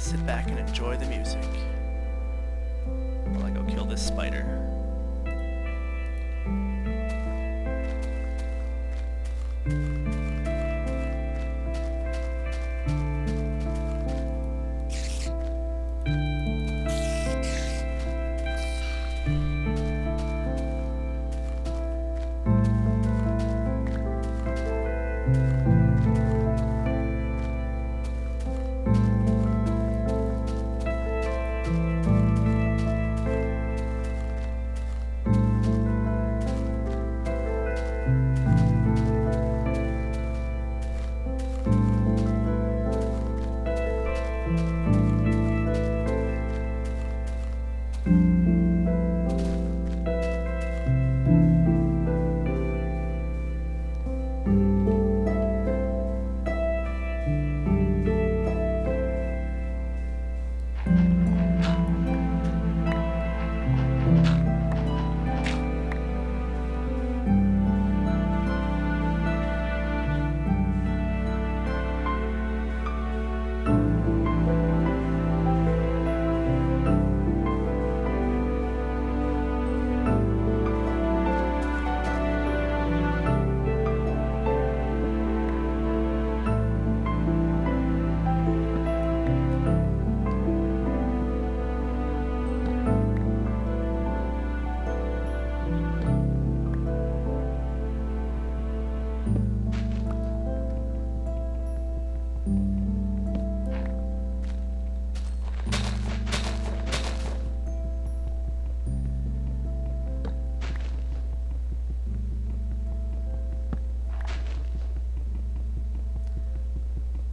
Sit back and enjoy the music. While I go kill this spider.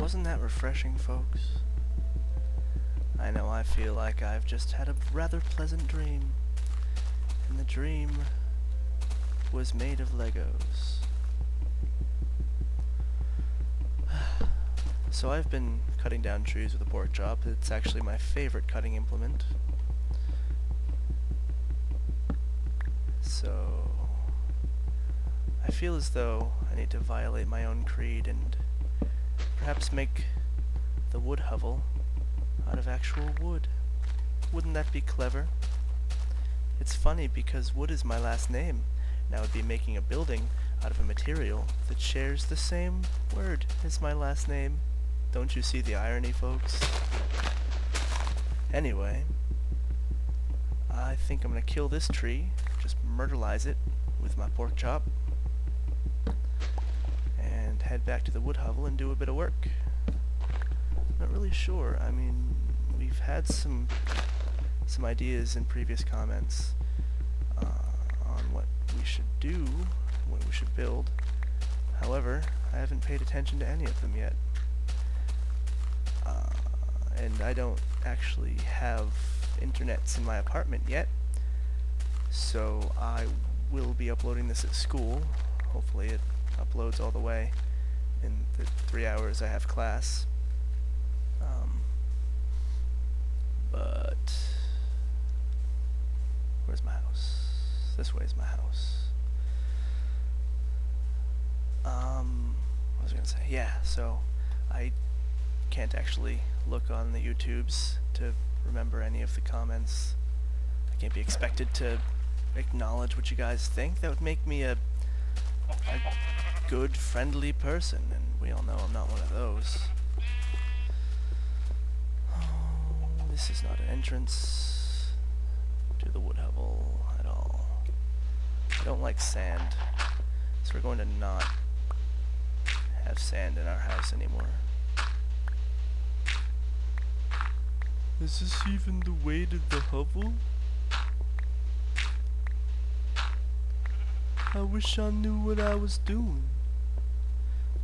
Wasn't that refreshing, folks? I know I feel like I've just had a rather pleasant dream, and the dream was made of Legos. So I've been cutting down trees with a pork chop. It's actually my favorite cutting implement. So I feel as though I need to violate my own creed and perhaps make the wood hovel out of actual wood. Wouldn't that be clever? It's funny because wood is my last name, and I would be making a building out of a material that shares the same word as my last name. Don't you see the irony, folks? Anyway, I think I'm gonna kill this tree, just myrtleize it with my pork chop, and head back to the wood hovel and do a bit of work. Not really sure. I mean, we've had some ideas in previous comments on what we should do, what we should build. However, I haven't paid attention to any of them yet. And I don't actually have internets in my apartment yet, so I will be uploading this at school. Hopefully it uploads all the way in the 3 hours I have class. But where's my house? This way is my house. What was I gonna say? Yeah, so I can't actually look on the YouTubes to remember any of the comments. I can't be expected to acknowledge what you guys think. That would make me a good, friendly person, and we all know I'm not one of those. Oh, this is not an entrance to the wood hovel at all. I don't like sand, so we're going to not have sand in our house anymore. Is this even the way to the hovel? I wish I knew what I was doing.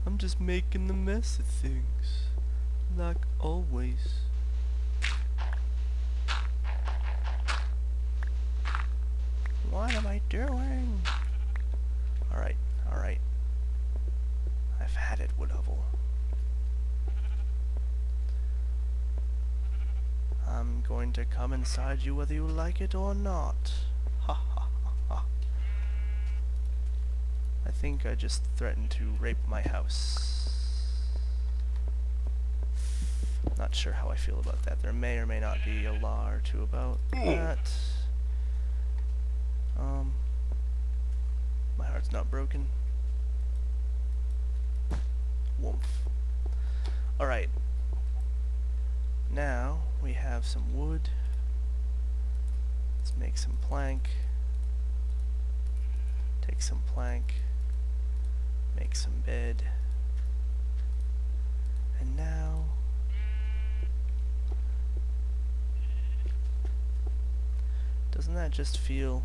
I'm just making a mess of things, like always. What am I doing? Alright, alright. I've had it, wood hovel. I'm going to come inside you whether you like it or not. Ha ha. I think I just threatened to rape my house. Not not sure how I feel about that. There may or may not be a law or two about that. My heart's not broken. Woof. Alright. Now we have some wood. Let's make some plank. Take some plank. Make some bed. And now doesn't that just feel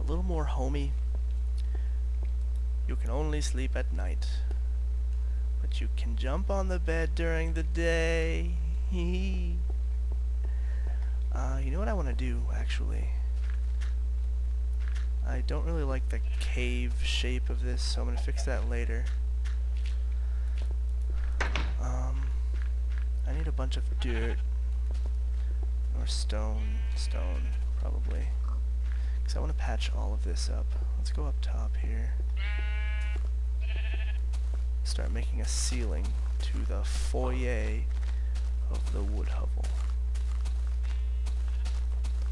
a little more homey? You can only sleep at night, but you can jump on the bed during the day. You know what I want to do, actually? I don't really like the cave shape of this, so I'm going to fix that later. I need a bunch of dirt. Or stone. Stone, probably. Because I want to patch all of this up. Let's go up top here. Start making a ceiling to the foyer of the wood hovel.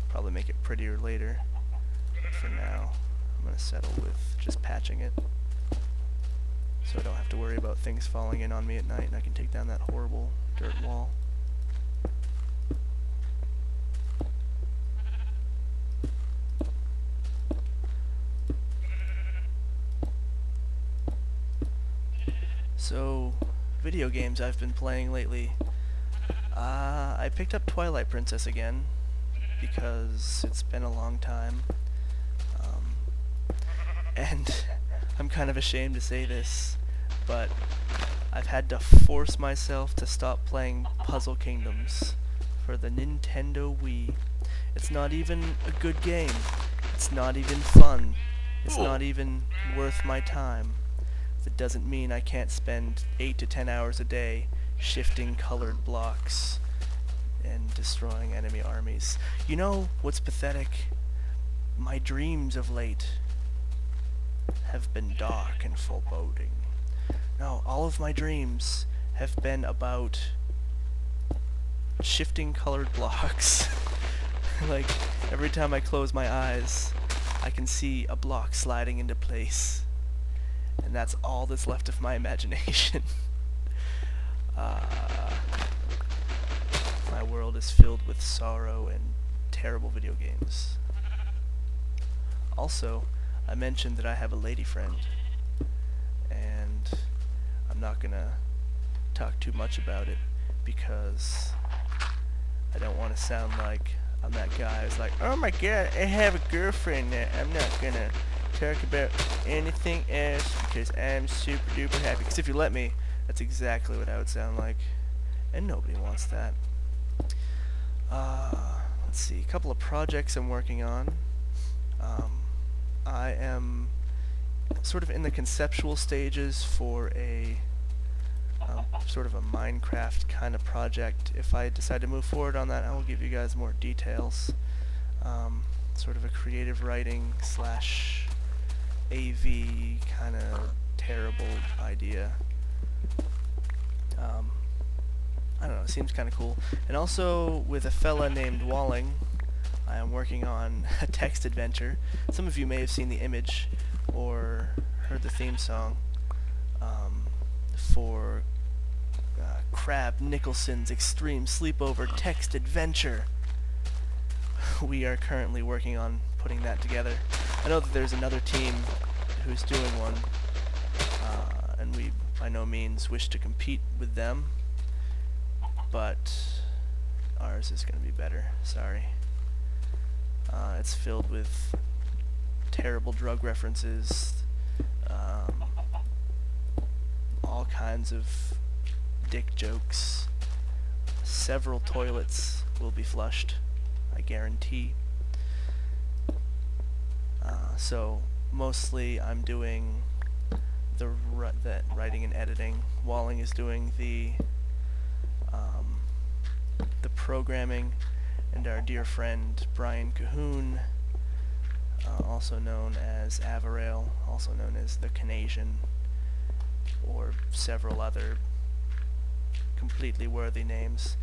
Probably make it prettier later. But for now, I'm going to settle with just patching it. So I don't have to worry about things falling in on me at night, and I can take down that horrible dirt wall. So, video games I've been playing lately. I picked up Twilight Princess again, because it's been a long time. And I'm kind of ashamed to say this, but I've had to force myself to stop playing Puzzle Kingdoms for the Nintendo Wii. It's not even a good game. It's not even fun. It's not even worth my time. That doesn't mean I can't spend 8 to 10 hours a day shifting colored blocks and destroying enemy armies. You know what's pathetic? My dreams of late have been dark and foreboding. No, all of my dreams have been about shifting colored blocks. Like, every time I close my eyes, I can see a block sliding into place. And that's all that's left of my imagination. My world is filled with sorrow and terrible video games. Also, I mentioned that I have a lady friend, and I'm not gonna talk too much about it because I don't want to sound like I'm that guy who's like, oh my god, I have a girlfriend now. I'm not gonna talk about anything else because I'm super duper happy. Because if you let me, that's exactly what I would sound like, and nobody wants that. Let's see, a couple of projects I'm working on. I am sort of in the conceptual stages for a sort of a Minecraft kind of project. If I decide to move forward on that, I will give you guys more details. Sort of a creative writing / AV kind of terrible idea. I don't know, it seems kind of cool. And also with a fella named Walling, I am working on a text adventure. Some of you may have seen the image or heard the theme song for Crab Nicholson's Extreme Sleepover Text Adventure. We are currently working on putting that together. I know that there's another team who's doing one, and we by no means wish to compete with them, but ours is going to be better. Sorry. It's filled with terrible drug references, all kinds of dick jokes. Several toilets will be flushed, I guarantee. So mostly I'm doing the writing and editing. Walling is doing the programming. And our dear friend Brian Cahoon, also known as Averell, also known as the Canesian, or several other completely worthy names.